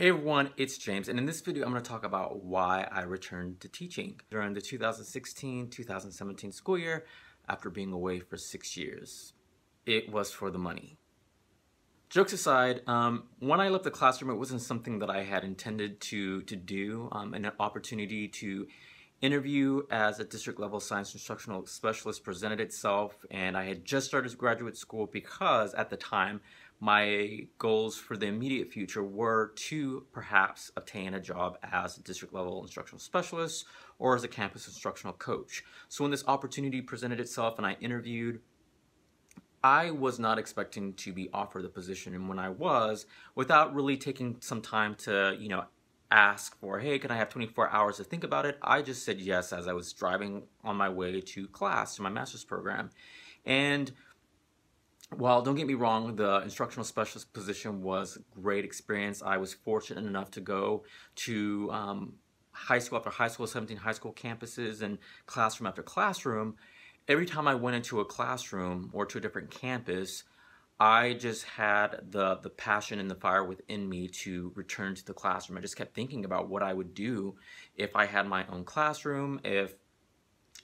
Hey everyone, it's James, and in this video I'm going to talk about why I returned to teaching during the 2016-2017 school year after being away for 6 years. It was for the money. Jokes aside, when I left the classroom it wasn't something that I had intended to do. An opportunity to interview as a district level science instructional specialist presented itself, and I had just started graduate school because at the time my goals for the immediate future were to perhaps obtain a job as a district level instructional specialist or as a campus instructional coach. So when this opportunity presented itself and I interviewed, I was not expecting to be offered the position. And when I was, without really taking some time to, ask for, hey, can I have 24 hours to think about it? I just said yes as I was driving on my way to class, to my master's program. And while, don't get me wrong, the instructional specialist position was a great experience. I was fortunate enough to go to high school after high school, 17 high school campuses, and classroom after classroom. Every time I went into a classroom or to a different campus, I just had the passion and the fire within me to return to the classroom. I just kept thinking about what I would do if I had my own classroom,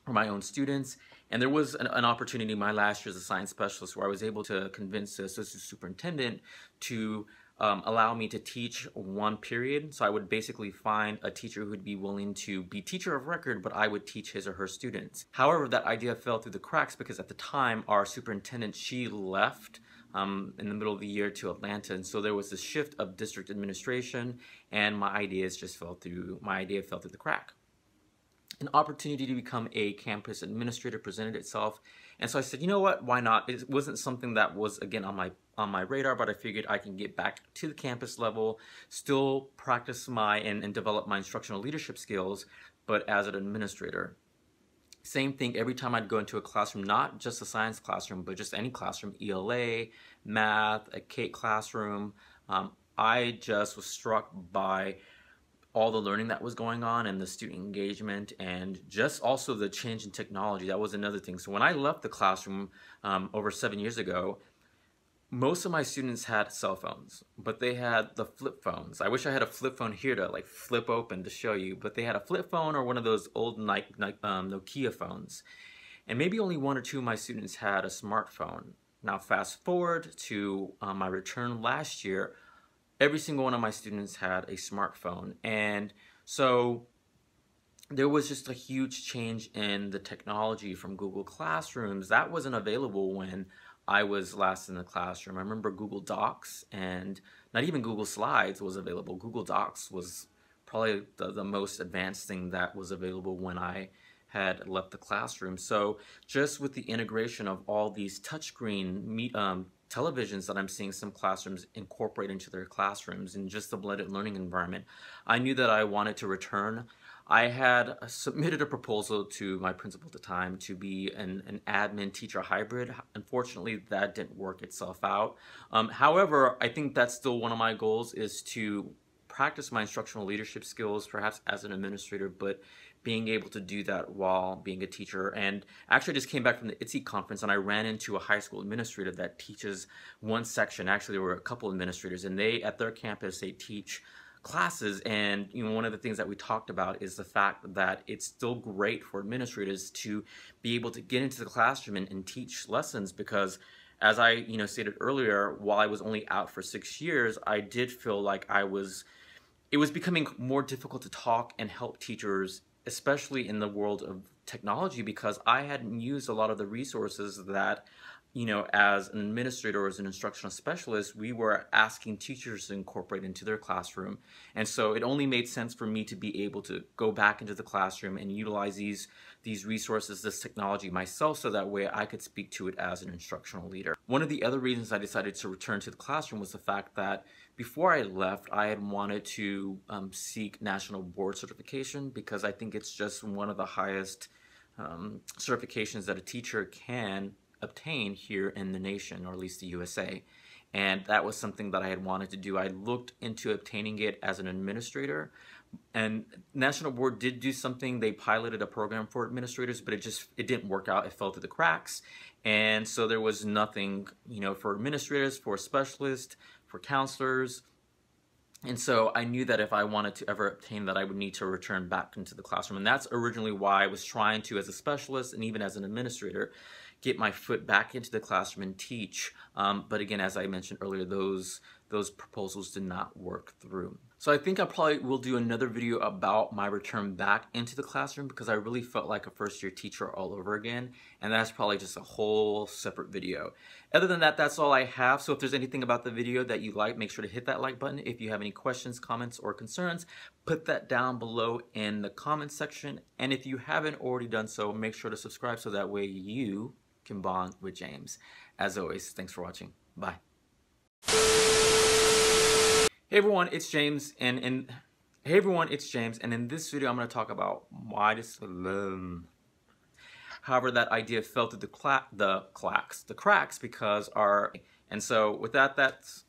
for my own students. And there was an opportunity my last year as a science specialist where I was able to convince the associate superintendent to allow me to teach one period. So I would basically find a teacher who would be willing to be teacher of record, but I would teach his or her students. However, that idea fell through the cracks because at the time our superintendent, she left in the middle of the year to Atlanta. And so there was this shift of district administration and my idea fell through the crack. An opportunity to become a campus administrator presented itself, and so I said, you know what, why not? It wasn't something that was, again, on my radar, but I figured I can get back to the campus level, still practice and develop my instructional leadership skills, but as an administrator. Same thing every time I'd go into a classroom, not just a science classroom, but just any classroom, ELA, math, a K classroom. I just was struck by all the learning that was going on and the student engagement and just also the change in technology. That was another thing. So when I left the classroom over 7 years ago, most of my students had cell phones, but they had the flip phones. I wish I had a flip phone here to like flip open to show you, but they had a flip phone or one of those old Nokia phones. And maybe only one or two of my students had a smartphone. Now fast forward to my return last year, every single one of my students had a smartphone. And so there was just a huge change in the technology from Google Classrooms. That wasn't available when I was last in the classroom. I remember Google Docs, and not even Google Slides was available. Google Docs was probably the most advanced thing that was available when I had left the classroom. So just with the integration of all these touchscreen televisions that I'm seeing some classrooms incorporate into their classrooms and just the blended learning environment, I knew that I wanted to return. I had submitted a proposal to my principal at the time to be an admin teacher hybrid. Unfortunately, that didn't work itself out. However, I think that's still one of my goals, is to practice my instructional leadership skills, perhaps as an administrator, but being able to do that while being a teacher. And actually I just came back from the ITSE conference and I ran into a high school administrator that teaches one section. Actually, there were a couple administrators, and they, at their campus, they teach classes. And one of the things that we talked about is the fact that it's still great for administrators to be able to get into the classroom and teach lessons, because as I stated earlier, while I was only out for 6 years, I did feel like it was becoming more difficult to talk and help teachers, especially in the world of technology, because I hadn't used a lot of the resources that, as an administrator or as an instructional specialist, we were asking teachers to incorporate into their classroom. And so it only made sense for me to be able to go back into the classroom and utilize these resources, this technology myself, so that way I could speak to it as an instructional leader. One of the other reasons I decided to return to the classroom was the fact that before I left, I had wanted to seek national board certification, because I think it's just one of the highest certifications that a teacher can obtain here in the nation, or at least the USA. And that was something that I had wanted to do. I looked into obtaining it as an administrator, and National Board did do something. They piloted a program for administrators, but it didn't work out. It fell through the cracks. And so there was nothing, for administrators, for specialists, for counselors. And so I knew that if I wanted to ever obtain that, I would need to return back into the classroom. And that's originally why I was trying to, as a specialist and even as an administrator, get my foot back into the classroom and teach. But again, as I mentioned earlier, those proposals did not work through. So I think I probably will do another video about my return back into the classroom, because I really felt like a first-year teacher all over again, and that's probably just a whole separate video. Other than that, that's all I have. So if there's anything about the video that you like, make sure to hit that like button. If you have any questions, comments, or concerns, put that down below in the comments section. And if you haven't already done so, make sure to subscribe so that way you can bond with James. As always, thanks for watching. Bye. Hey everyone, it's James, and in this video I'm going to talk about why does however that idea fell through the cracks because our, and so with that, that's